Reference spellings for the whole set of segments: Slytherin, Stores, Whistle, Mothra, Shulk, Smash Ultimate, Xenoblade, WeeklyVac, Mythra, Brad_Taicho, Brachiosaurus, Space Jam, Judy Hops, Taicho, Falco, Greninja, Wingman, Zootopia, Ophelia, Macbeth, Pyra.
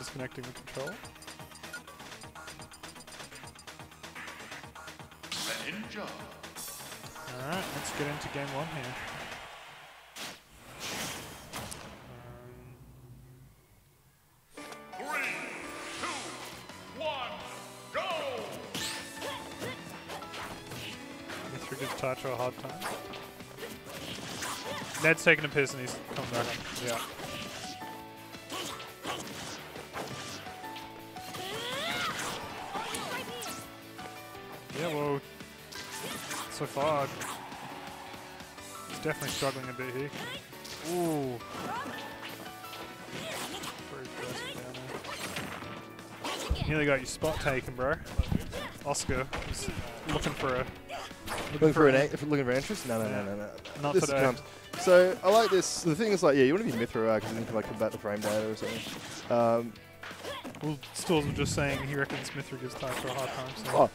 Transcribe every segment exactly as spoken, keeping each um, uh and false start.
disconnecting the control. Greninja. Alright, let's get into game one here. Taicho a hard time. Ned's taking a piss and he's coming back. Yeah. Yeah, well, so far, he's definitely struggling a bit here. Ooh. Nearly got your spot taken, bro. Oscar was looking for a Looking for, for an a looking for entrance? No, no, yeah. no, no, no, no. Not this today. Comes. So I like this. The thing is, like, yeah, you want to be Mythra because you can like combat the frame data or something. Um, well, Stores was just saying he reckons Mythra gives Taicho a hard time. So. Oh,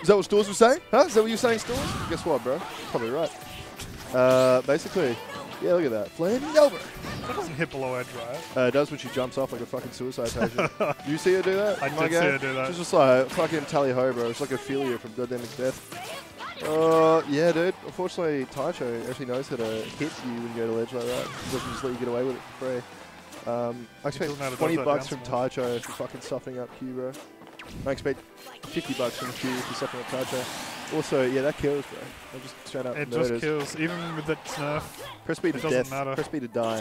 is that what Stores was saying? Huh? Is that what you were saying, Stores? Guess what, bro? Probably right. Uh, basically, yeah. Look at that. Flaming over. That doesn't hit below edge, right? Uh, it does when she jumps off like a fucking suicide patient. You see her do that? I did see her do that. She's just like fucking tally ho, bro. It's like Ophelia from Goddamn Macbeth. Uh, yeah, dude. Unfortunately, Taicho actually knows how to hit you when you go to ledge like that. He doesn't just let you get away with it for free. Um, I expect twenty bucks from Taicho for fucking softening up Q, bro. I expect fifty bucks from Q for softening up Taicho. Also, yeah, that kills, bro. I'm just straight up. It murders. Just kills, even with that nerf. Press B to death. Matter. Press B to die.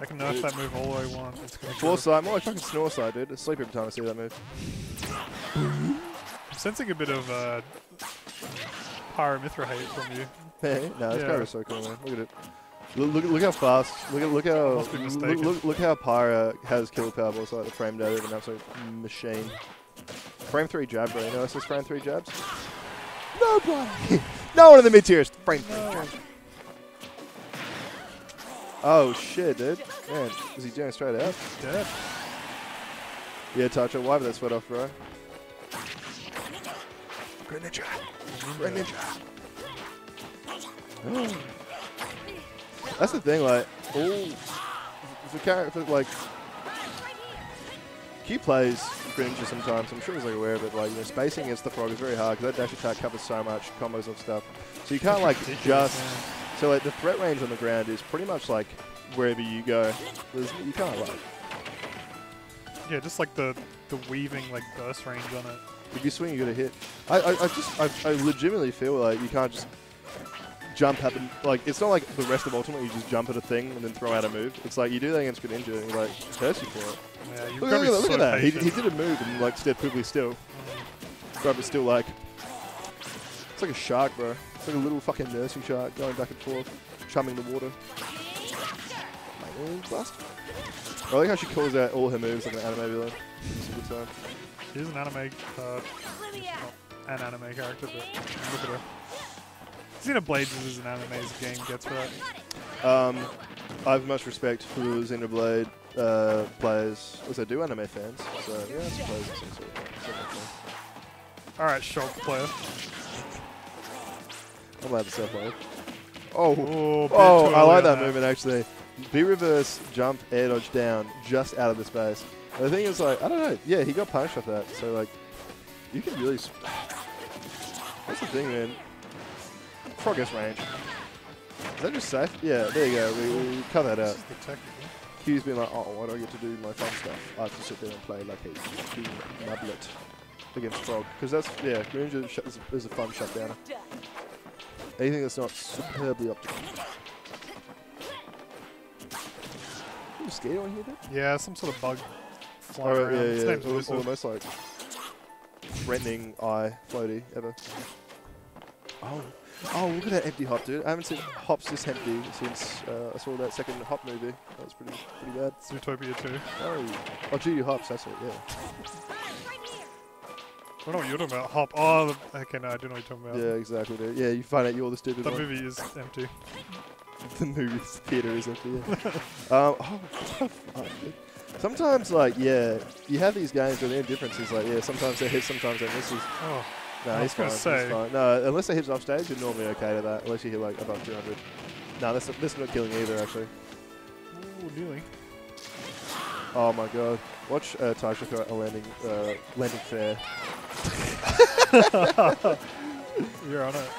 I can nerf dude. That move all I want. It's gonna Floor side, more like fucking snore side, dude. I sleep every time I see that move. I'm sensing a bit of uh, Pyra Mythra hate from you. Hey, no, it's yeah. Pyra's so cool, man. Look at it. Look, look, look how fast. Look, look how. Look, look, look how Pyra has kill power. It's like the frame data of an absolute machine. Frame three jab, bro. You know it's just frame three jabs. Nobody. No one in the mid tiers. Frame three no. jab. Oh shit, dude. Man, is he doing straight out? He's dead. Yeah, Taicho, wipe that sweat off, bro. Greninja! Greninja! Greninja. That's the thing, like, all for character, like, Q plays Greninja sometimes, I'm sure he's like aware of it, like, you know, spacing against the frog is very hard, because that dash attack covers so much, combos and stuff, so you can't, like, just, yeah. So, like, the threat range on the ground is pretty much, like, wherever you go, there's, you can't, like. Yeah, just, like, the, the weaving, like, burst range on it. If you swing, you got to hit. I, I, I just, I, I legitimately feel like you can't just jump up and like. It's not like the rest of Ultimate. You just jump at a thing and then throw out a move. It's like you do that against Greninja and like it hurts you for it. Yeah, look, look, look, look so at that! He, he did a move and like stepped quickly still. Grub is still like. It's like a shark, bro. It's like a little fucking nursing shark going back and forth, chumming the water. Blast. I like how she calls out all her moves like an anime villain. It's a good time. She's an anime, uh, an anime character, but look at her. Xenoblade is an anime game gets right. Um, I have much respect for Xenoblade uh, players, as I do anime fans. So yeah, I suppose it's some sort of. All right, Shulk player. I'm allowed to say player. Oh, Ooh, oh, I like that now. Movement actually. B reverse, jump, air dodge down, just out of the space. The thing is, like, I don't know. Yeah, he got punished off that. So, like, you can really. That's the thing, man. Progress range. Is that just safe? Yeah, there you go. We, we cut that out. Q's been like, oh, why do I get to do my fun stuff? I have to sit there and play like a fucking nublet against Frog. Because that's, yeah, Greninja is, is a fun shutdown. Anything that's not superbly optimal. Is there a skater on here, dude? Yeah, some sort of bug. Flying oh, yeah, yeah, yeah. It's all, all the most like threatening eye floaty ever. Oh, oh, look at that empty hop, dude! I haven't seen hops this empty since uh, I saw that second hop movie. That was pretty, pretty bad. Zootopia two. Oh, oh, Judy Hops. That's it. Yeah. I don't know what you're talking about. Hop. Oh, the, okay, no, I don't know what you're talking about. Yeah, exactly, dude. Yeah, you find out you're the stupid one. The movie is empty. The movie theater is empty. Yeah. um, oh, what the fuck, dude. Sometimes, like, yeah, you have these games where their difference is like, yeah, sometimes they hit, sometimes they misses. Oh, no, he's fine, he's fine. No, unless they hit off stage, you're normally okay to that, unless you hit, like, above two hundred. No, that's, that's not killing either, actually. Ooh, nearly. Oh my god. Watch uh, Taicho throw out a landing, uh, landing fair. You're on it.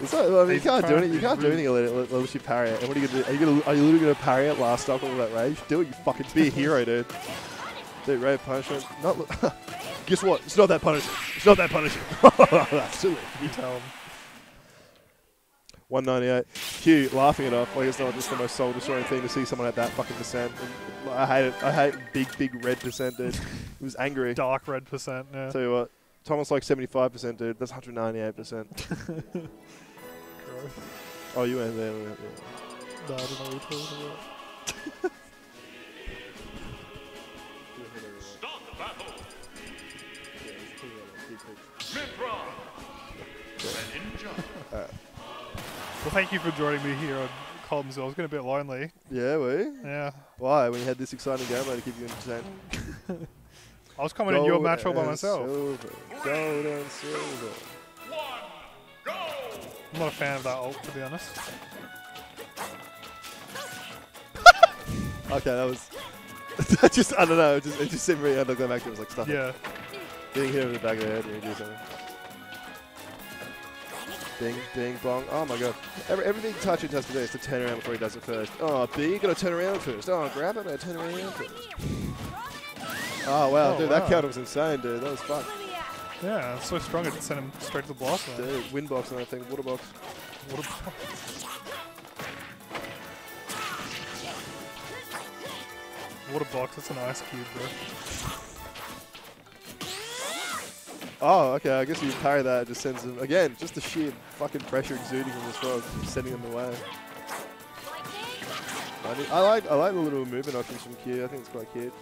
It's like, I mean, you can't do it. You can't do anything unless you parry it. And what are you gonna do? Are you gonna? Are you literally gonna parry it last up all that rage? Do it, you fucking be a hero, dude. Dude, rave punishment. Not. Guess what? It's not that punishing. It's not that punishing. That's silly. You tell him. one ninety-eight. Q laughing it off like it's not just the most soul destroying thing to see someone at that fucking percent. And I hate it. I hate big, big red percent, dude. It was angry. Dark red percent. Yeah. Tell you what. Thomas like seventy-five percent, dude. That's one ninety-eight percent. Oh, you went there. Went there. No, I don't know what you're talking about. Start the battle. Mythra. Greninja. Well, thank you for joining me here on comms. I was getting a bit lonely. Yeah, were you? Yeah. Why? When you had this exciting game mode to keep you entertained. I was coming in your match all by myself. Silver. Gold and silver. One, go! I'm not a fan of that ult, to be honest. Okay, that was... I just, I don't know, it just, it just seemed really anticlimactic. It was like stuff. Yeah. Getting hit over the back of the head when you do something. Ding, ding, bong. Oh my god. Every, everything Taicho does today is to turn around before he does it first. Oh, B, you gotta turn around first. Oh, grab it, I turn around first. Oh wow, oh, dude, wow. That counter was insane, dude. That was fun. Yeah, it's so strong it sent him straight to the blast. Dude, wind box and everything, water box. Water box. Water box, that's an ice cube, bro. Oh, okay, I guess you parry that, it just sends him. Again, just the sheer fucking pressure exuding from this frog, sending him away. I, mean, I, like, I like the little movement options from Q, I think it's quite cute.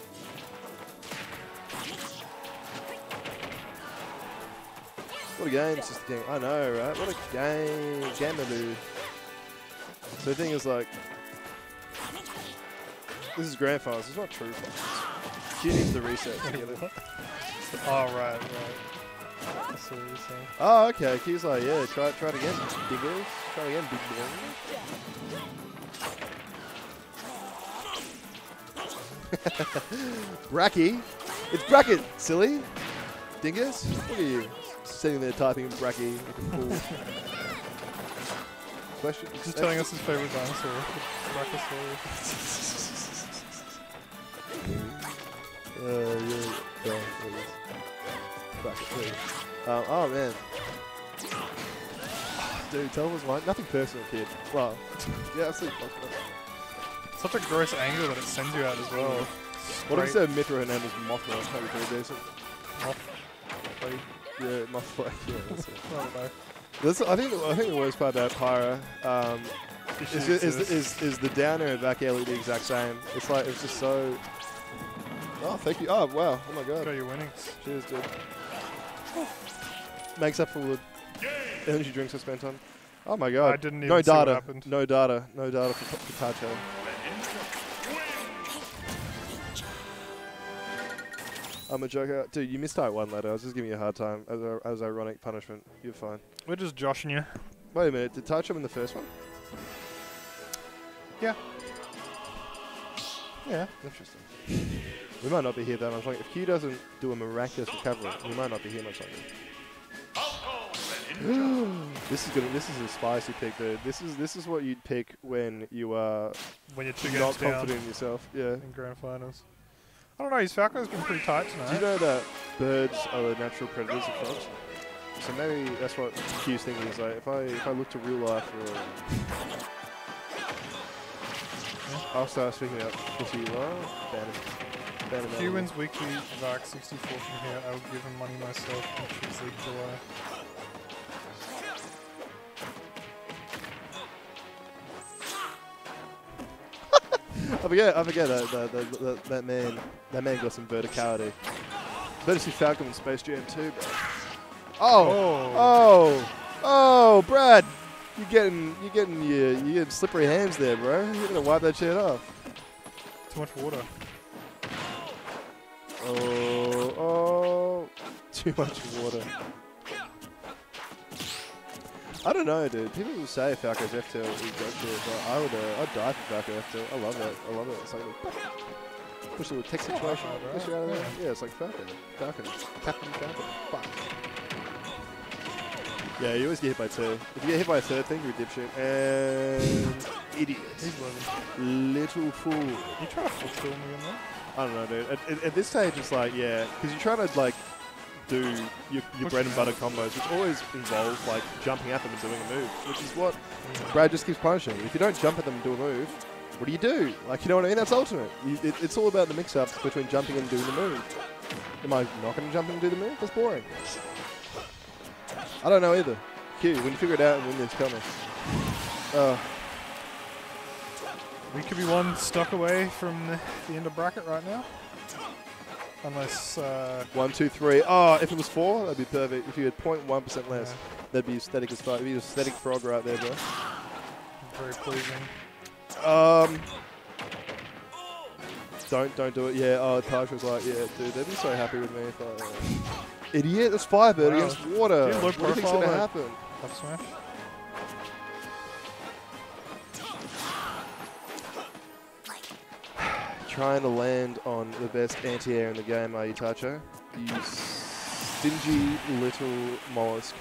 What a game, it's just a game. I know, right? What a game. Gamaloo. So the thing is, like, this is grandfathers, it's not true. Q needs the reset. Oh, right, right. That's what you're saying. Oh, okay. Q's like, yeah, try, try it again, big boys. Try it again, big boys. Bracky. It's bracket, silly. Dingus, look at you. Sitting there typing in Bracky. Question. He's just telling us his favourite dinosaur. Brachiosaurus. uh, yeah, yeah. Bracket, um, oh man. Dude, tell us why. Nothing personal, kid. Wow. Yeah, absolutely. Such a gross angle that it sends you out as well. What if said Mythra and her name was Mothra? That's probably pretty decent. Mothra. Yeah, my fuck, yeah, that's it. I don't know. That's, I, think, I think the worst part about Pyra um, is, is, is, is, is the down air and back air look the exact same. It's like, it's just so... Oh, thank you. Oh, wow. Oh, my God. Got your winnings. Cheers, dude. Oh. Makes up for the energy drinks I spent on. Oh, my God. I didn't even no see data. What happened. No data. No data for, for Taicho. I'm a joker. Dude, you missed out one letter. I was just giving you a hard time as, a, as ironic punishment. You're fine. We're just joshing you. Wait a minute. Did Taicho win the first one? Yeah. Yeah. Interesting. We might not be here that much longer. If Q doesn't do a miraculous recovery, we might not be here much longer. This is good. This is a spicy pick, dude. This is this is what you'd pick when you are when you're too not confident down in yourself. Yeah. In grand finals. I don't know, his Falco's been pretty tight tonight. Do you know that birds are the natural predators of frogs? So maybe that's what Q's thing is, like, if I, if I look to real life or... I'll start speaking up. Pussy, what? Q wins WeeklyVac sixty-four from here. I will give him money myself and choose League July. I forget, I forget that, that, that, that, that man, that man got some verticality. Better see Falcon in Space Jam too, bro. Oh, oh, oh, oh, Brad, you're getting, you're getting, your, you're getting slippery hands there, bro. You're gonna wipe that shit off. Too much water. Oh, oh, too much water. I don't know, dude. People will say Falco's F two is good, but I would, uh, I'd die for Falco F two. I love it. I love it. It's like, Whistle would take the trash out of there. Yeah, it's like Falcon. Falcon. Captain Falcon. Fuck. Yeah, you always get hit by two. If you get hit by a third thing, you're a dipshit. And... idiot. Little fool. You try to fool me on that? I don't know, dude. At, at, at this stage, it's like, yeah. Because you try to, like, do your, your bread and butter combos, which always involves, like, jumping at them and doing a move. Which is what Brad just keeps punishing. If you don't jump at them and do a move, what do you do? Like, you know what I mean? That's ultimate. You, it, it's all about the mix-ups between jumping and doing the move. Am I not going to jump and do the move? That's boring. I don't know either. Q, when you figure it out and win this, tell me. Uh, we could be one stock away from the, the end of bracket right now. Unless... Uh, one, two, three. Oh, if it was four, that'd be perfect. If you had zero point one percent less, yeah. That'd be aesthetic as fuck. It'd be aesthetic frog right there, bro. Very pleasing. Um... Don't, don't do it. Yeah, oh, Taicho was like, yeah, dude, they'd be so happy with me if I... Uh, idiot, that's Firebird wow. against water. Dude, what do you think's gonna happen? Up smash. Trying to land on the best anti-air in the game, are you, Taicho? You stingy little mollusk.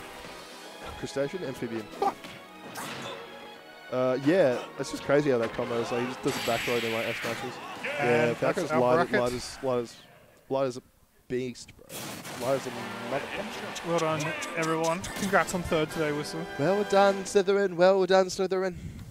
Crustacean? Amphibian. Fuck! Uh, yeah, that's just crazy how that combo is. Like, he just does a backload and like F smashes. Yeah, Falco's light, light as, light as, light as a beast, bro. Well done, everyone. Congrats on third today, Whistle. Well done, Slytherin. Well done, Slytherin.